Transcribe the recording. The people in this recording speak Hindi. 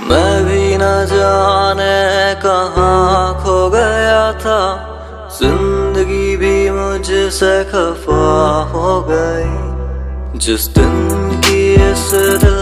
मैं भी न जाने कहाँ खो गया था, जिंदगी भी मुझसे खफा हो गई जिस दिन की इस